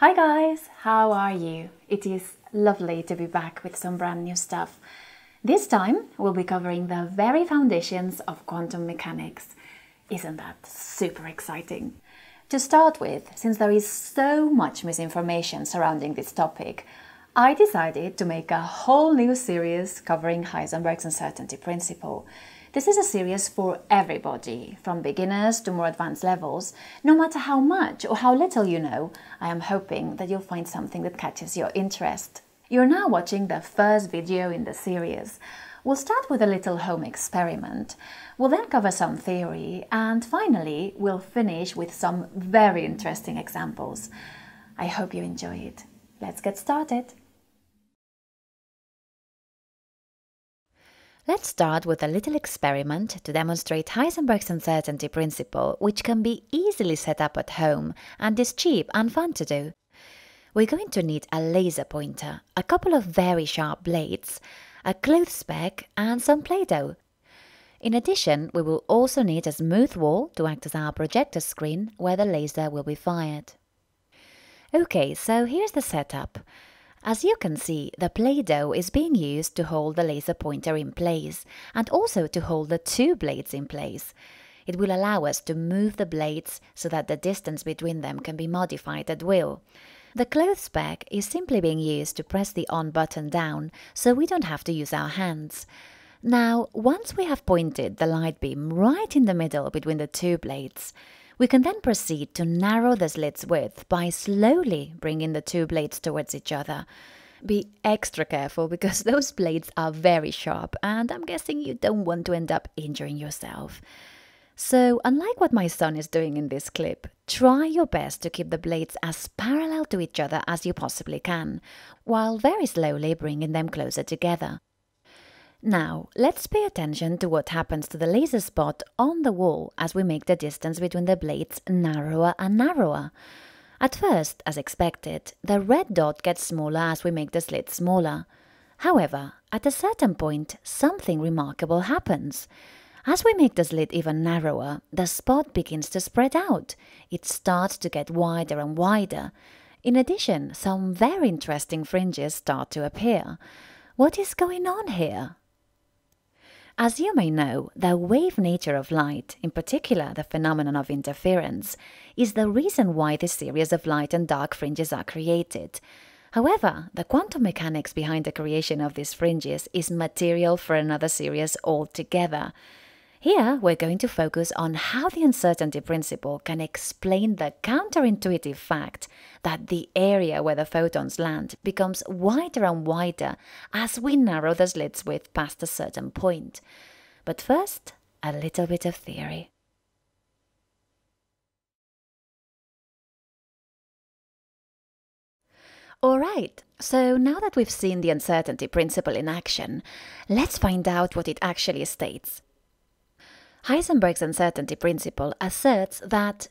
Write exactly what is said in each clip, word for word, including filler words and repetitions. Hi guys, how are you? It is lovely to be back with some brand new stuff. This time we'll be covering the very foundations of quantum mechanics. Isn't that super exciting? To start with, since there is so much misinformation surrounding this topic, I decided to make a whole new series covering Heisenberg's uncertainty principle. This is a series for everybody, from beginners to more advanced levels. No matter how much or how little you know, I am hoping that you'll find something that catches your interest. You're now watching the first video in the series. We'll start with a little home experiment. We'll then cover some theory, and finally, we'll finish with some very interesting examples. I hope you enjoy it. Let's get started. Let's start with a little experiment to demonstrate Heisenberg's uncertainty principle, which can be easily set up at home and is cheap and fun to do. We're going to need a laser pointer, a couple of very sharp blades, a clothes peg and some Play-Doh. In addition, we will also need a smooth wall to act as our projector screen where the laser will be fired. Okay, so here's the setup. As you can see, the Play-Doh is being used to hold the laser pointer in place and also to hold the two blades in place. It will allow us to move the blades so that the distance between them can be modified at will. The clothes peg is simply being used to press the on button down so we don't have to use our hands. Now, once we have pointed the light beam right in the middle between the two blades, we can then proceed to narrow the slit's width by slowly bringing the two blades towards each other. Be extra careful because those blades are very sharp and I'm guessing you don't want to end up injuring yourself. So, unlike what my son is doing in this clip, try your best to keep the blades as parallel to each other as you possibly can, while very slowly bringing them closer together. Now, let's pay attention to what happens to the laser spot on the wall as we make the distance between the blades narrower and narrower. At first, as expected, the red dot gets smaller as we make the slit smaller. However, at a certain point, something remarkable happens. As we make the slit even narrower, the spot begins to spread out. It starts to get wider and wider. In addition, some very interesting fringes start to appear. What is going on here? As you may know, the wave nature of light, in particular the phenomenon of interference, is the reason why this series of light and dark fringes are created. However, the quantum mechanics behind the creation of these fringes is material for another series altogether. Here, we're going to focus on how the uncertainty principle can explain the counterintuitive fact that the area where the photons land becomes wider and wider as we narrow the slit's width past a certain point. But first, a little bit of theory. Alright, so now that we've seen the uncertainty principle in action, let's find out what it actually states. Heisenberg's uncertainty principle asserts that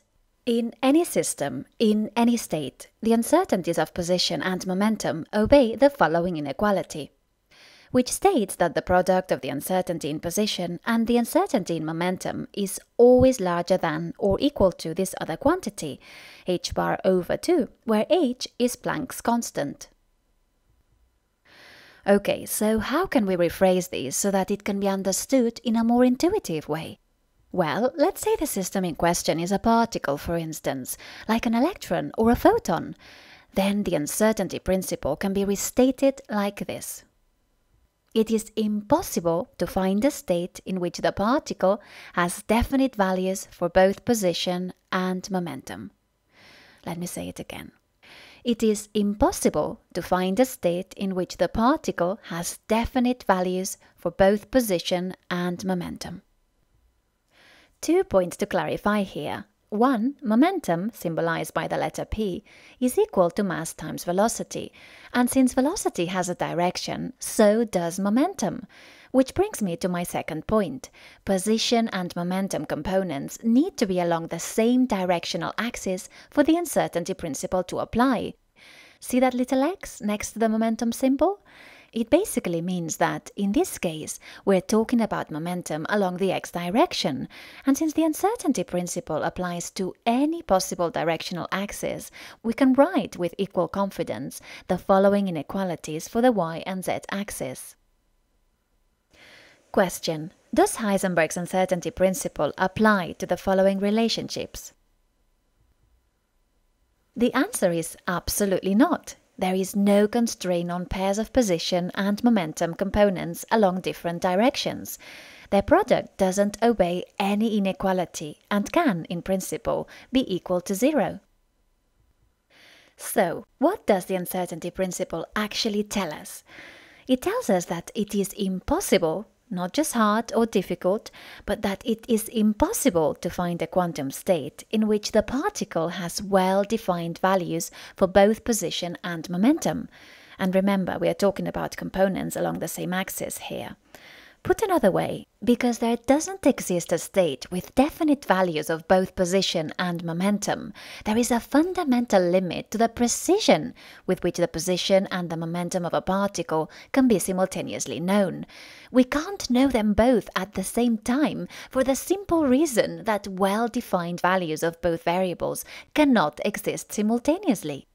in any system, in any state, the uncertainties of position and momentum obey the following inequality, which states that the product of the uncertainty in position and the uncertainty in momentum is always larger than or equal to this other quantity, h bar over two, where h is Planck's constant. Okay, so how can we rephrase this so that it can be understood in a more intuitive way? Well, let's say the system in question is a particle, for instance, like an electron or a photon. Then the uncertainty principle can be restated like this. It is impossible to find a state in which the particle has definite values for both position and momentum. Let me say it again. It is impossible to find a state in which the particle has definite values for both position and momentum. Two points to clarify here. One, momentum, symbolized by the letter P, is equal to mass times velocity, and since velocity has a direction, so does momentum. Which brings me to my second point. Position and momentum components need to be along the same directional axis for the uncertainty principle to apply. See that little x next to the momentum symbol? It basically means that, in this case, we're talking about momentum along the x direction, and since the uncertainty principle applies to any possible directional axis, we can write with equal confidence the following inequalities for the y and z axis. Question: does Heisenberg's uncertainty principle apply to the following relationships? The answer is absolutely not. There is no constraint on pairs of position and momentum components along different directions. Their product doesn't obey any inequality and can, in principle, be equal to zero. So, what does the uncertainty principle actually tell us? It tells us that it is impossible, not just hard or difficult, but that it is impossible to find a quantum state in which the particle has well-defined values for both position and momentum. And remember, we are talking about components along the same axis here. Put another way, because there doesn't exist a state with definite values of both position and momentum, there is a fundamental limit to the precision with which the position and the momentum of a particle can be simultaneously known. We can't know them both at the same time for the simple reason that well-defined values of both variables cannot exist simultaneously.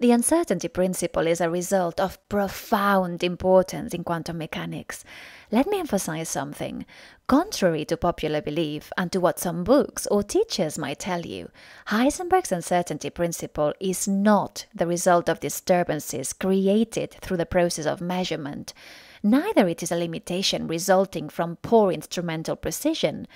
The uncertainty principle is a result of profound importance in quantum mechanics. Let me emphasize something. Contrary to popular belief and to what some books or teachers might tell you, Heisenberg's uncertainty principle is not the result of disturbances created through the process of measurement. Neither it is a limitation resulting from poor instrumental precision,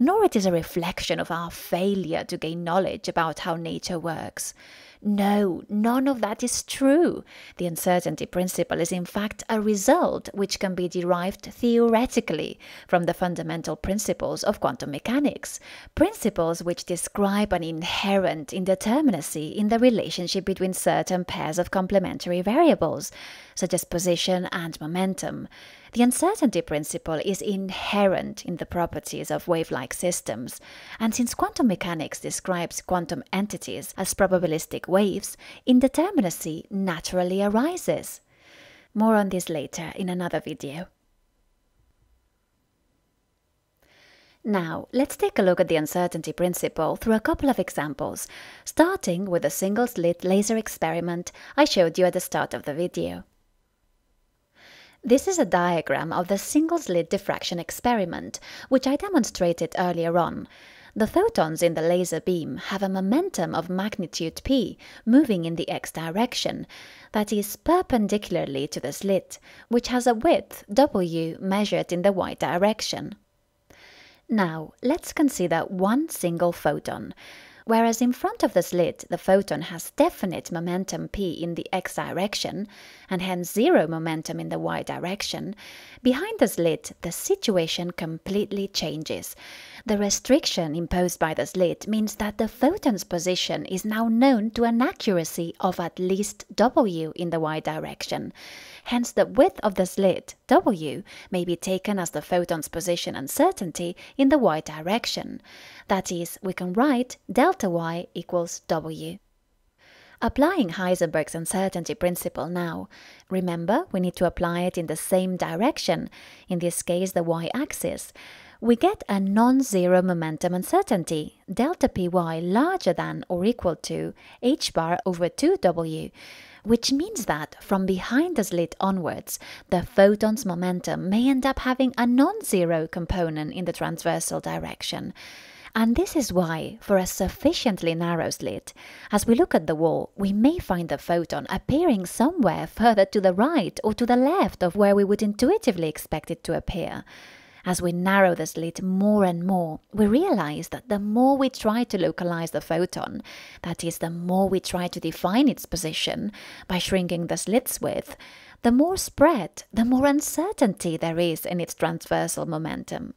nor it is a reflection of our failure to gain knowledge about how nature works. No, none of that is true. The uncertainty principle is in fact a result which can be derived theoretically from the fundamental principles of quantum mechanics, principles which describe an inherent indeterminacy in the relationship between certain pairs of complementary variables, such as position and momentum. The uncertainty principle is inherent in the properties of wave-like systems, and since quantum mechanics describes quantum entities as probabilistic waves, indeterminacy naturally arises. More on this later in another video. Now, let's take a look at the uncertainty principle through a couple of examples, starting with the single-slit laser experiment I showed you at the start of the video. This is a diagram of the single-slit diffraction experiment, which I demonstrated earlier on. The photons in the laser beam have a momentum of magnitude p moving in the x direction, that is perpendicularly to the slit, which has a width w measured in the y direction. Now, let's consider one single photon. Whereas in front of the slit the photon has definite momentum p in the x direction, and hence zero momentum in the y direction, behind the slit the situation completely changes. The restriction imposed by the slit means that the photon's position is now known to an accuracy of at least w in the y direction. Hence the width of the slit, w, may be taken as the photon's position uncertainty in the y direction. That is, we can write delta delta y equals w. Applying Heisenberg's uncertainty principle now. Remember, we need to apply it in the same direction, in this case the y-axis. We get a non-zero momentum uncertainty, delta py larger than or equal to h bar over two w, which means that from behind the slit onwards, the photon's momentum may end up having a non-zero component in the transversal direction. And this is why, for a sufficiently narrow slit, as we look at the wall, we may find the photon appearing somewhere further to the right or to the left of where we would intuitively expect it to appear. As we narrow the slit more and more, we realize that the more we try to localize the photon, that is, the more we try to define its position by shrinking the slit's width, the more spread, the more uncertainty there is in its transversal momentum.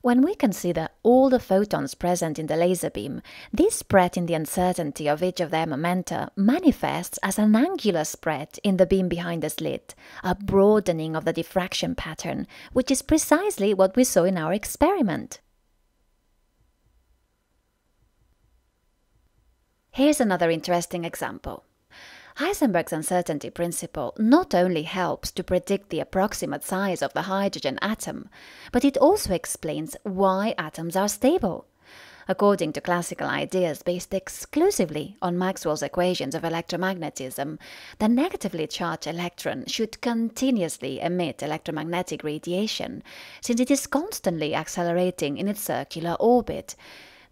When we consider all the photons present in the laser beam, this spread in the uncertainty of each of their momenta manifests as an angular spread in the beam behind the slit, a broadening of the diffraction pattern, which is precisely what we saw in our experiment. Here's another interesting example. Heisenberg's uncertainty principle not only helps to predict the approximate size of the hydrogen atom, but it also explains why atoms are stable. According to classical ideas based exclusively on Maxwell's equations of electromagnetism, the negatively charged electron should continuously emit electromagnetic radiation, since it is constantly accelerating in its circular orbit.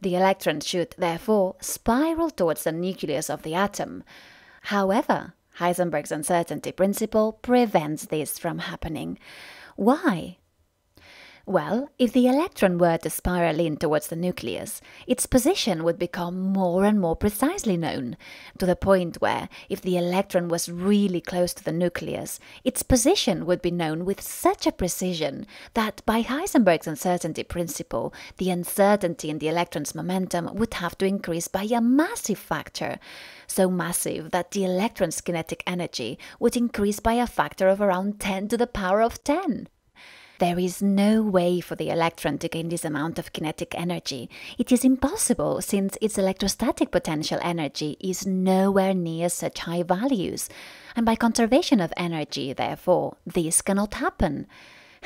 The electron should, therefore, spiral towards the nucleus of the atom. However, Heisenberg's uncertainty principle prevents this from happening. Why? Well, if the electron were to spiral in towards the nucleus, its position would become more and more precisely known, to the point where, if the electron was really close to the nucleus, its position would be known with such a precision that, by Heisenberg's uncertainty principle, the uncertainty in the electron's momentum would have to increase by a massive factor, so massive that the electron's kinetic energy would increase by a factor of around ten to the power of ten. There is no way for the electron to gain this amount of kinetic energy. It is impossible, since its electrostatic potential energy is nowhere near such high values, and by conservation of energy, therefore, this cannot happen.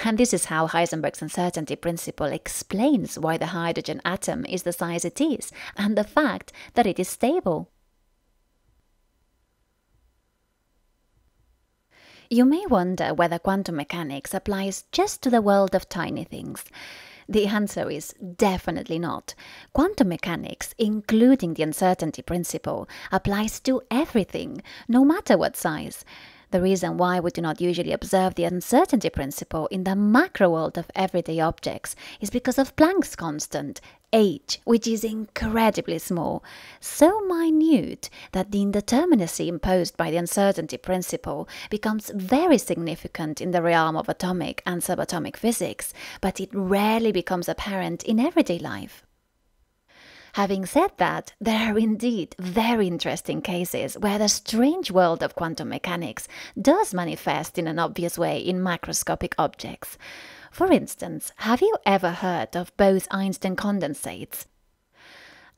And this is how Heisenberg's uncertainty principle explains why the hydrogen atom is the size it is, and the fact that it is stable. You may wonder whether quantum mechanics applies just to the world of tiny things. The answer is definitely not. Quantum mechanics, including the uncertainty principle, applies to everything, no matter what size. The reason why we do not usually observe the uncertainty principle in the macro world of everyday objects is because of Planck's constant, h, which is incredibly small, so minute that the indeterminacy imposed by the uncertainty principle becomes very significant in the realm of atomic and subatomic physics, but it rarely becomes apparent in everyday life. Having said that, there are indeed very interesting cases where the strange world of quantum mechanics does manifest in an obvious way in macroscopic objects. For instance, have you ever heard of Bose-Einstein condensates?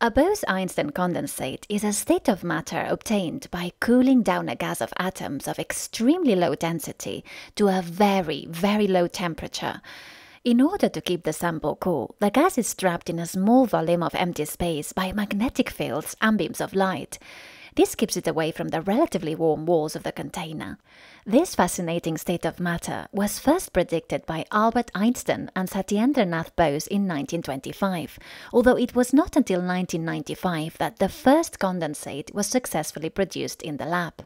A Bose-Einstein condensate is a state of matter obtained by cooling down a gas of atoms of extremely low density to a very, very low temperature. In order to keep the sample cool, the gas is trapped in a small volume of empty space by magnetic fields and beams of light. This keeps it away from the relatively warm walls of the container. This fascinating state of matter was first predicted by Albert Einstein and Satyendra Nath Bose in nineteen twenty-five, although it was not until nineteen ninety-five that the first condensate was successfully produced in the lab.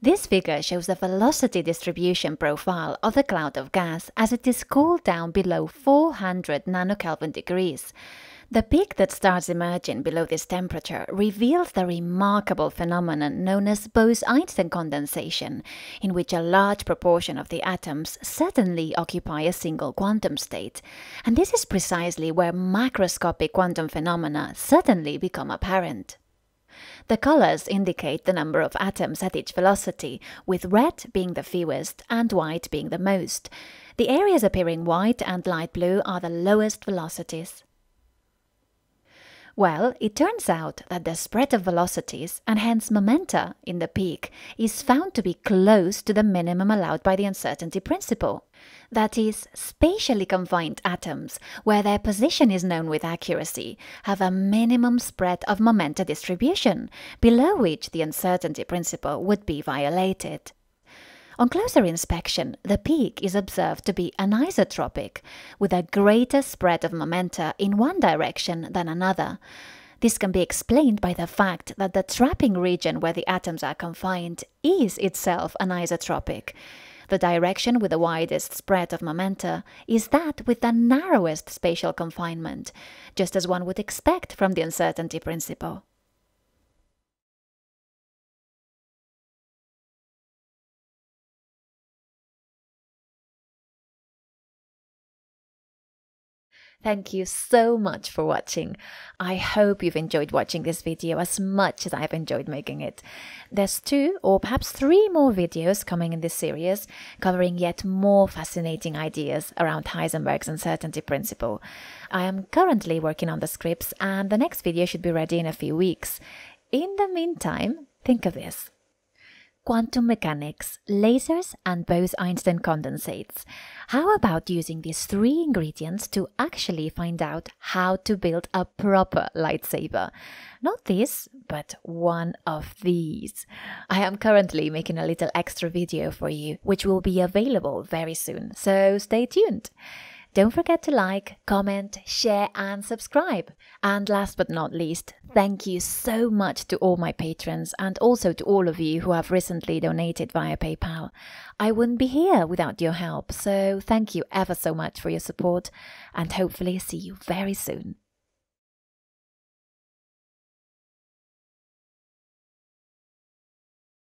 This figure shows the velocity distribution profile of the cloud of gas as it is cooled down below four hundred nanokelvin degrees. The peak that starts emerging below this temperature reveals the remarkable phenomenon known as Bose-Einstein condensation, in which a large proportion of the atoms suddenly occupy a single quantum state. And this is precisely where macroscopic quantum phenomena suddenly become apparent. The colors indicate the number of atoms at each velocity, with red being the fewest and white being the most. The areas appearing white and light blue are the lowest velocities. Well, it turns out that the spread of velocities, and hence momenta, in the peak is found to be close to the minimum allowed by the uncertainty principle. That is, spatially confined atoms, where their position is known with accuracy, have a minimum spread of momenta distribution, below which the uncertainty principle would be violated. On closer inspection, the peak is observed to be anisotropic, with a greater spread of momenta in one direction than another. This can be explained by the fact that the trapping region where the atoms are confined is itself anisotropic. The direction with the widest spread of momenta is that with the narrowest spatial confinement, just as one would expect from the uncertainty principle. Thank you so much for watching. I hope you've enjoyed watching this video as much as I've enjoyed making it. There's two or perhaps three more videos coming in this series, covering yet more fascinating ideas around Heisenberg's uncertainty principle. I am currently working on the scripts and the next video should be ready in a few weeks. In the meantime, think of this. quantum mechanics, lasers, and Bose-Einstein condensates. How about using these three ingredients to actually find out how to build a proper lightsaber? Not this, but one of these. I am currently making a little extra video for you, which will be available very soon, so stay tuned. Don't forget to like, comment, share and subscribe. And last but not least, thank you so much to all my patrons and also to all of you who have recently donated via PayPal. I wouldn't be here without your help, so thank you ever so much for your support and hopefully see you very soon.